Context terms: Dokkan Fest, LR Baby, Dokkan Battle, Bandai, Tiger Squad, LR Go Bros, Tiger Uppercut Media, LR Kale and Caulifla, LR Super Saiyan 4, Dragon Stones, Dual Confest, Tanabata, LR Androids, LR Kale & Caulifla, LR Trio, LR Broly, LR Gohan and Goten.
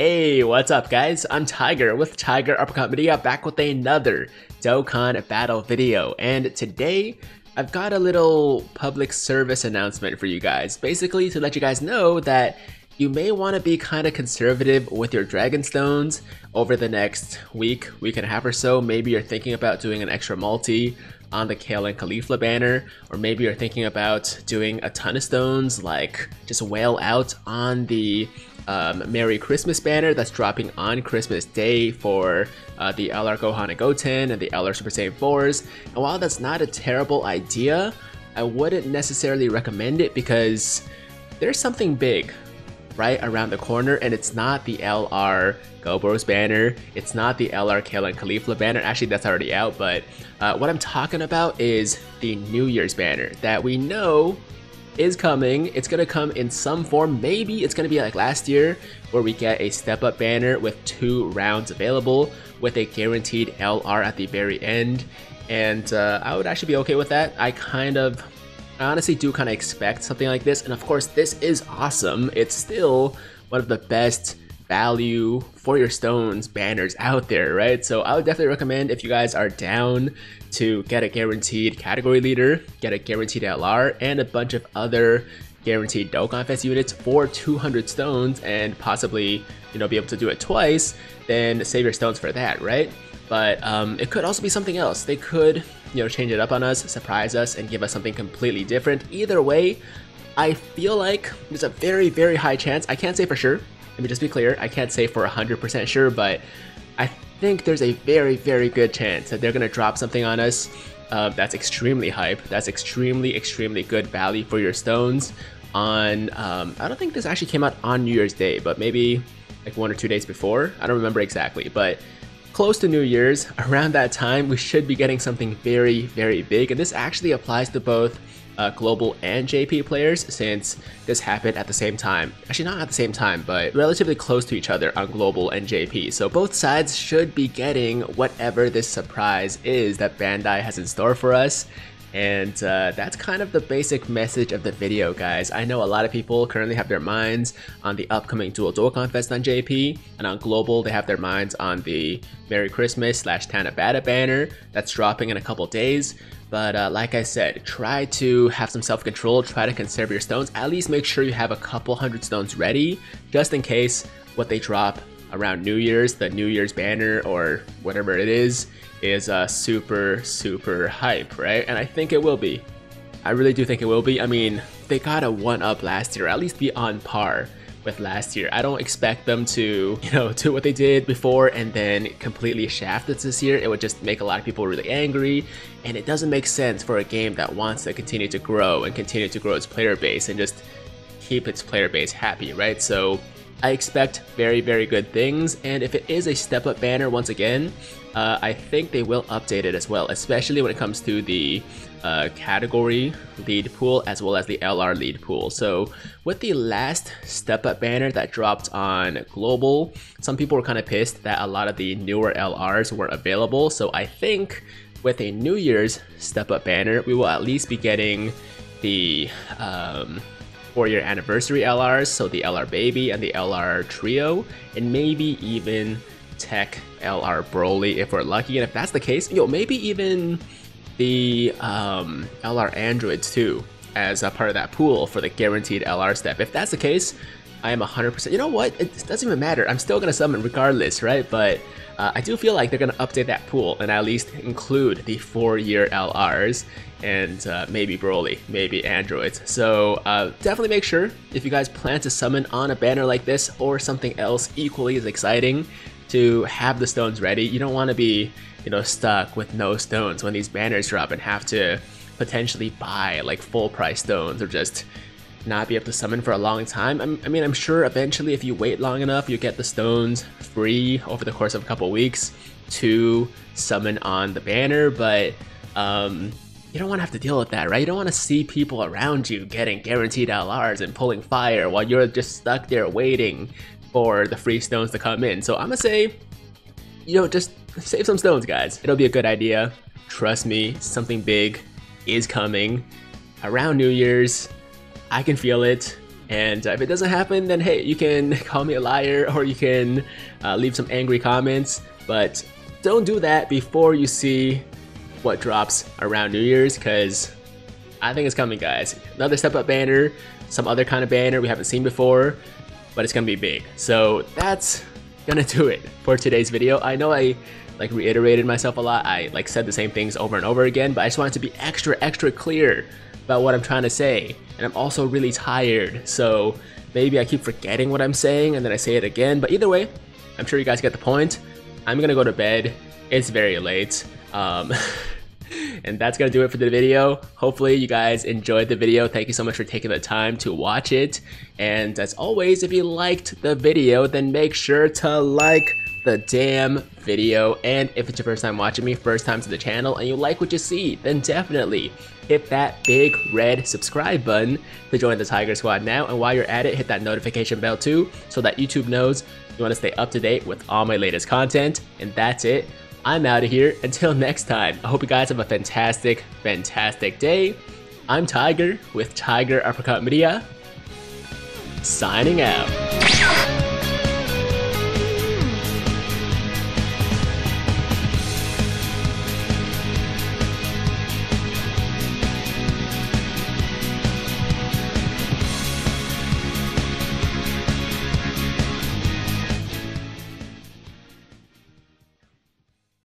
Hey, what's up guys? I'm Tiger with Tiger Uppercut Media, back with another Dokkan Battle video, and today I've got a little public service announcement for you guys, basically to let you guys know that you may want to be kind of conservative with your Dragon Stones over the next week, week and a half or so. Maybe you're thinking about doing an extra multi on the Kale and Caulifla banner, or maybe you're thinking about doing a ton of stones, like just whale out on the Merry Christmas banner that's dropping on Christmas Day for the LR Gohan and Goten and the LR Super Saiyan 4s. And while that's not a terrible idea, I wouldn't necessarily recommend it because there's something big right around the corner, and it's not the LR Go Bros banner, it's not the LR Kale and Caulifla banner, actually that's already out, but what I'm talking about is the New Year's banner that we know is coming. It's gonna come in some form. Maybe it's gonna be like last year where we get a step up banner with 2 rounds available with a guaranteed LR at the very end, and I would actually be okay with that. I honestly do kind of expect something like this, and of course this is awesome. It's still one of the best value for your stones banners out there, right? So I would definitely recommend, if you guys are down, to get a guaranteed category leader, get a guaranteed LR, and a bunch of other guaranteed Dokkan Fest units for 200 stones, and possibly, you know, be able to do it twice, then save your stones for that, right? But it could also be something else. They could, you know, change it up on us, surprise us, and give us something completely different. Either way, I feel like there's a very, very high chance. I can't say for sure. Let me just be clear. I can't say for 100% sure, but I think there's a very, very good chance that they're going to drop something on us that's extremely hype. That's extremely, extremely good value for your stones on, I don't think this actually came out on New Year's Day, but maybe like 1 or 2 days before. I don't remember exactly, but close to New Year's, around that time, we should be getting something very, very big, and this actually applies to both global and JP players, since this happened at the same time. Actually, not at the same time, but relatively close to each other on global and JP. So both sides should be getting whatever this surprise is that Bandai has in store for us. And that's kind of the basic message of the video, guys. I know a lot of people currently have their minds on the upcoming Dual Confest on JP, and on global they have their minds on the Merry Christmas / Tanabata banner that's dropping in a couple days. But like I said, try to have some self-control, try to conserve your stones, at least make sure you have a couple hundred stones ready, just in case what they drop around New Year's, the New Year's banner or whatever it is super, super hype, right? And I think it will be. I really do think it will be. I mean, they got a 1-up last year, at least be on par with last year. I don't expect them to, you know, do what they did before and then completely shaft it this year. It would just make a lot of people really angry, and it doesn't make sense for a game that wants to continue to grow and continue to grow its player base and just keep its player base happy, right? So I expect very, very good things, and if it is a step-up banner once again, I think they will update it as well, especially when it comes to the category lead pool as well as the LR lead pool. So with the last step-up banner that dropped on global, some people were kind of pissed that a lot of the newer LRs weren't available, so I think with a New Year's step-up banner, we will at least be getting the 4-year anniversary LRs, so the LR Baby and the LR Trio, and maybe even Tech LR Broly if we're lucky. And if that's the case, yo, maybe even the LR Androids too, as a part of that pool for the guaranteed LR step. If that's the case, I am 100%. You know what? It doesn't even matter. I'm still gonna summon regardless, right? But I do feel like they're gonna update that pool and at least include the 4-year LRs and maybe Broly, maybe Androids. So definitely make sure, if you guys plan to summon on a banner like this or something else equally as exciting, to have the stones ready. You don't want to be, you know, stuck with no stones when these banners drop and have to potentially buy like full price stones, or just not be able to summon for a long time. I'm sure eventually, if you wait long enough, you get the stones free over the course of a couple weeks to summon on the banner, but you don't want to have to deal with that, right? You don't want to see people around you getting guaranteed LRs and pulling fire while you're just stuck there waiting for the free stones to come in. So I'm gonna say, you know, just save some stones, guys. It'll be a good idea. Trust me, something big is coming around New Year's. I can feel it. And if it doesn't happen, then hey, you can call me a liar or you can leave some angry comments, but don't do that before you see what drops around New Year's, because I think it's coming, guys. Another Step Up banner, some other kind of banner we haven't seen before, but it's gonna be big. So that's gonna do it for today's video. I know I like reiterated myself a lot, I like said the same things over and over again, but I just wanted to be extra clear about what I'm trying to say. And I'm also really tired, so maybe I keep forgetting what I'm saying and then I say it again, but either way, I'm sure you guys get the point. I'm gonna go to bed, it's very late. And that's gonna do it for the video. Hopefully you guys enjoyed the video. Thank you so much for taking the time to watch it. And as always, if you liked the video, then make sure to like the damn video. And if it's your first time watching me, first time to the channel, and you like what you see, then definitely hit that big red subscribe button to join the Tiger Squad now. And while you're at it, hit that notification bell too, so that YouTube knows you wanna stay up to date with all my latest content. And that's it. I'm out of here. Until next time, I hope you guys have a fantastic day. I'm Tiger with Tiger Uppercut Media, signing out.